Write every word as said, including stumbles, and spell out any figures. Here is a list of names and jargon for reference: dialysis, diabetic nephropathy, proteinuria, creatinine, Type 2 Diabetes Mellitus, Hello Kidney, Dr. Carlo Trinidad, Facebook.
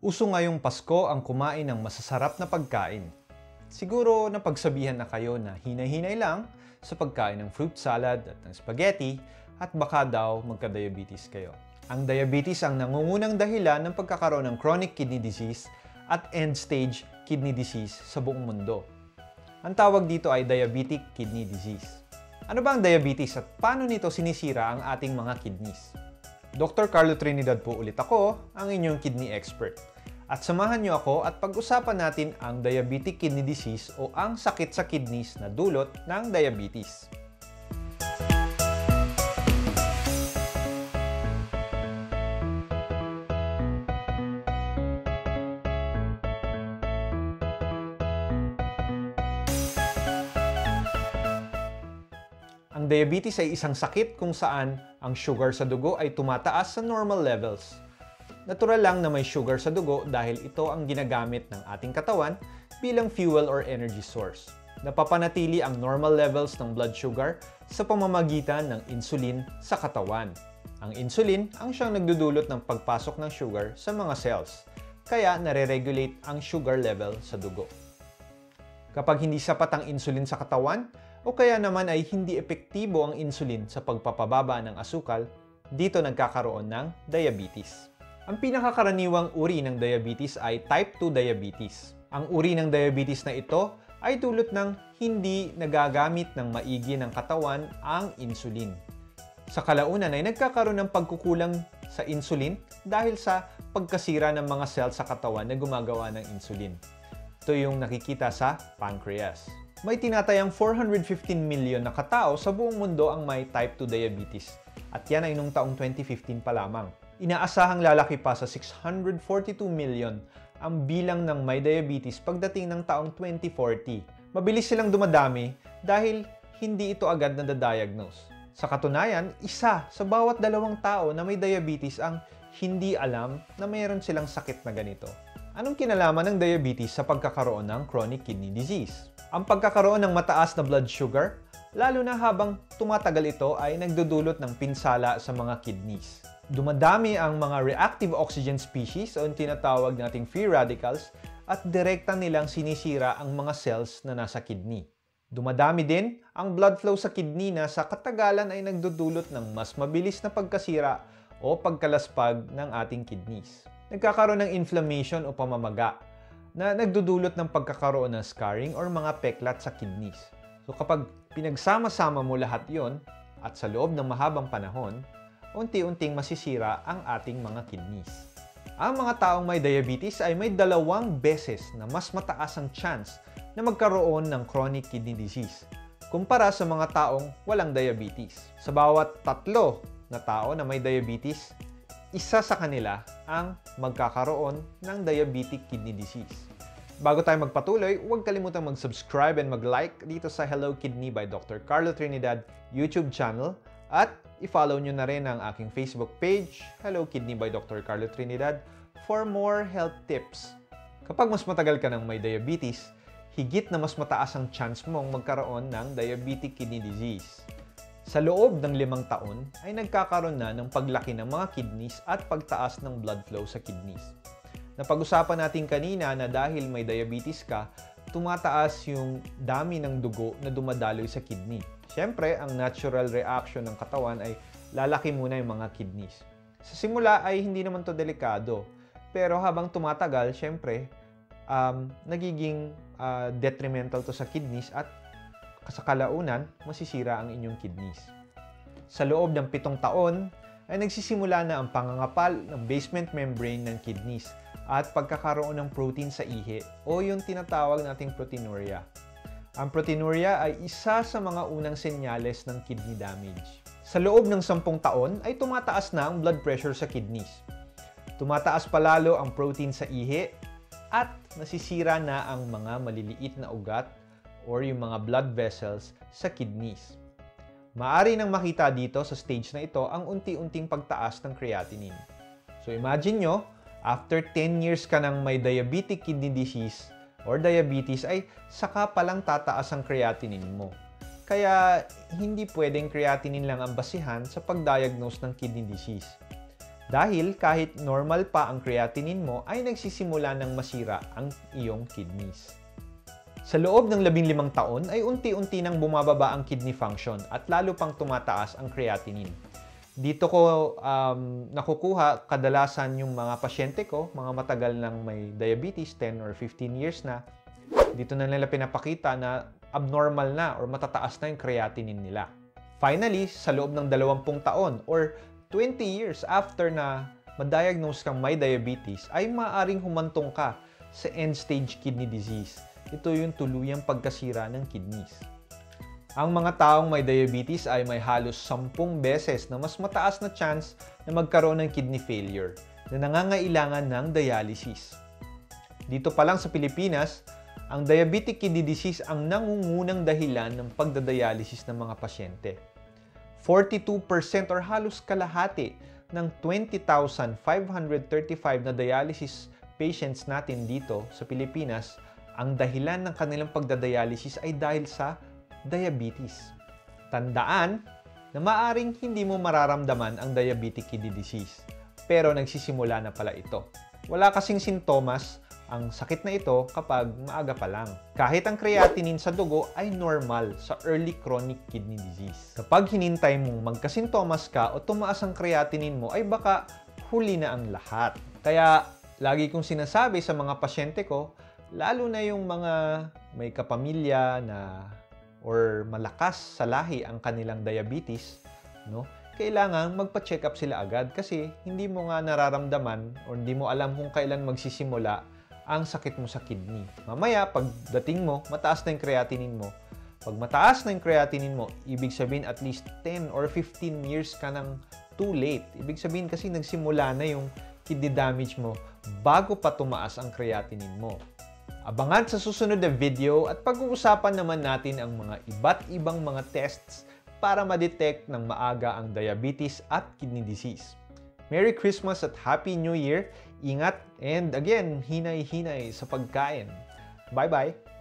Uso ngayong Pasko ang kumain ng masasarap na pagkain. Siguro napagsabihan na kayo na hinay-hinay lang sa pagkain ng fruit salad at ng spaghetti at baka daw magka-diabetes kayo. Ang diabetes ang nangungunang dahilan ng pagkakaroon ng chronic kidney disease at end-stage kidney disease sa buong mundo. Ang tawag dito ay diabetic kidney disease. Ano ba ang diabetes at paano nito sinisira ang ating mga kidneys? Doctor Carlo Trinidad po ulit ako, ang inyong kidney expert. At samahan niyo ako at pag-usapan natin ang diabetic kidney disease o ang sakit sa kidneys na dulot ng diabetes. Ang diabetes ay isang sakit kung saan ang sugar sa dugo ay tumataas sa normal levels. Natural lang na may sugar sa dugo dahil ito ang ginagamit ng ating katawan bilang fuel or energy source. Napapanatili ang normal levels ng blood sugar sa pamamagitan ng insulin sa katawan. Ang insulin ang siyang nagdudulot ng pagpasok ng sugar sa mga cells, kaya nare-regulate ang sugar level sa dugo. Kapag hindi sapat ang insulin sa katawan, o kaya naman ay hindi epektibo ang insulin sa pagpapababa ng asukal, dito nagkakaroon ng diabetes. Ang pinakakaraniwang uri ng diabetes ay type two diabetes. Ang uri ng diabetes na ito ay dulot ng hindi nagagamit ng maigi ng katawan ang insulin. Sa kalaunan ay nagkakaroon ng pagkukulang sa insulin dahil sa pagkasira ng mga cells sa katawan na gumagawa ng insulin. Ito yung nakikita sa pancreas. May tinatayang four hundred fifteen milyon na katao sa buong mundo ang may type two diabetes at yan ay noong taong twenty fifteen pa lamang. Inaasahang lalaki pa sa six hundred forty-two milyon ang bilang ng may diabetes pagdating ng taong twenty forty. Mabilis silang dumadami dahil hindi ito agad nadadiagnose. Sa katunayan, isa sa bawat dalawang tao na may diabetes ang hindi alam na mayroon silang sakit na ganito. Anong kinalaman ng diabetes sa pagkakaroon ng chronic kidney disease? Ang pagkakaroon ng mataas na blood sugar, lalo na habang tumatagal ito, ay nagdudulot ng pinsala sa mga kidneys. Dumadami ang mga reactive oxygen species o tinatawag nating free radicals at direkta nilang sinisira ang mga cells na nasa kidney. Dumadami din ang blood flow sa kidney na sa katagalan ay nagdudulot ng mas mabilis na pagkasira o pagkalaspag ng ating kidneys. Nagkakaroon ng inflammation o pamamaga na nagdudulot ng pagkakaroon ng scarring or mga peklat sa kidneys. So kapag pinagsama-sama mo lahat yon at sa loob ng mahabang panahon, unti-unting masisira ang ating mga kidneys. Ang mga taong may diabetes ay may dalawang beses na mas mataas ang chance na magkaroon ng chronic kidney disease kumpara sa mga taong walang diabetes. Sa bawat tatlo na tao na may diabetes, isa sa kanila ang magkakaroon ng diabetic kidney disease. Bago tayo magpatuloy, huwag kalimutang mag-subscribe and mag-like dito sa Hello Kidney by Doctor Carlo Trinidad YouTube channel at i-follow nyo na rin ang aking Facebook page, Hello Kidney by Doctor Carlo Trinidad, for more health tips. Kapag mas matagal ka ng may diabetes, higit na mas mataas ang chance mong magkaroon ng diabetic kidney disease. Sa loob ng limang taon ay nagkakaroon na ng paglaki ng mga kidneys at pagtaas ng blood flow sa kidneys. Napag-usapan natin kanina na dahil may diabetes ka, tumataas yung dami ng dugo na dumadaloy sa kidney. Siyempre, ang natural reaction ng katawan ay lalaki muna yung mga kidneys. Sa simula ay hindi naman to delikado, pero habang tumatagal, siyempre, um, nagiging uh, detrimental to sa kidneys at sa kalaunan, masisira ang inyong kidneys. Sa loob ng pitong taon, ay nagsisimula na ang pangangapal ng basement membrane ng kidneys at pagkakaroon ng protein sa ihi o yung tinatawag nating proteinuria. Ang proteinuria ay isa sa mga unang senyales ng kidney damage. Sa loob ng sampung taon, ay tumataas na ang blood pressure sa kidneys. Tumataas palalo ang protein sa ihi at nasisira na ang mga maliliit na ugat or yung mga blood vessels sa kidneys. Maari nang makita dito sa stage na ito ang unti-unting pagtaas ng creatinine. So imagine nyo, after ten years ka nang may diabetic kidney disease or diabetes ay saka palang tataas ang creatinine mo. Kaya hindi pwedeng creatinine lang ang basihan sa pagdiagnose ng kidney disease. Dahil kahit normal pa ang creatinine mo ay nagsisimula ng masira ang iyong kidneys. Sa loob ng labinlimang taon ay unti-unti nang bumababa ang kidney function at lalo pang tumataas ang creatinine. Dito ko um, nakukuha kadalasan yung mga pasyente ko, mga matagal nang may diabetes, ten or fifteen years na. Dito na nila pinapakita na abnormal na or matataas na yung creatinine nila. Finally, sa loob ng dalawampung taon or twenty years after na ma-diagnose kang may diabetes, ay maaaring humantong ka sa end-stage kidney disease. Ito yung tuluyang pagkasira ng kidneys. Ang mga taong may diabetes ay may halos sampung beses na mas mataas na chance na magkaroon ng kidney failure na nangangailangan ng dialysis. Dito pa lang sa Pilipinas, ang diabetic kidney disease ang nangungunang dahilan ng pagdadialysis ng mga pasyente. forty-two percent or halos kalahati ng twenty thousand five hundred thirty-five na dialysis patients natin dito sa Pilipinas, ang dahilan ng kanilang pagdadialysis ay dahil sa diabetes. Tandaan na maaring hindi mo mararamdaman ang diabetic kidney disease, pero nagsisimula na pala ito. Wala kasing sintomas ang sakit na ito kapag maaga pa lang. Kahit ang creatinine sa dugo ay normal sa early chronic kidney disease. Kapag hinintay mong magkasintomas ka o tumaas ang creatinine mo ay baka huli na ang lahat. Kaya lagi kong sinasabi sa mga pasyente ko, lalo na yung mga may kapamilya na or malakas sa lahi ang kanilang diabetes, no? Kailangan magpa-check up sila agad kasi hindi mo nga nararamdaman o hindi mo alam kung kailan magsisimula ang sakit mo sa kidney. Mamaya, pagdating mo, mataas na yung creatinine mo. Pag mataas na yung creatinine mo, ibig sabihin at least ten or fifteen years ka nang too late. Ibig sabihin kasi nagsimula na yung kidney damage mo bago pa tumaas ang creatinine mo. Abangan sa susunod na video at pag-uusapan naman natin ang mga iba't ibang mga tests para ma-detect ng maaga ang diabetes at kidney disease. Merry Christmas at Happy New Year! Ingat and again, hinay-hinay sa pagkain. Bye-bye!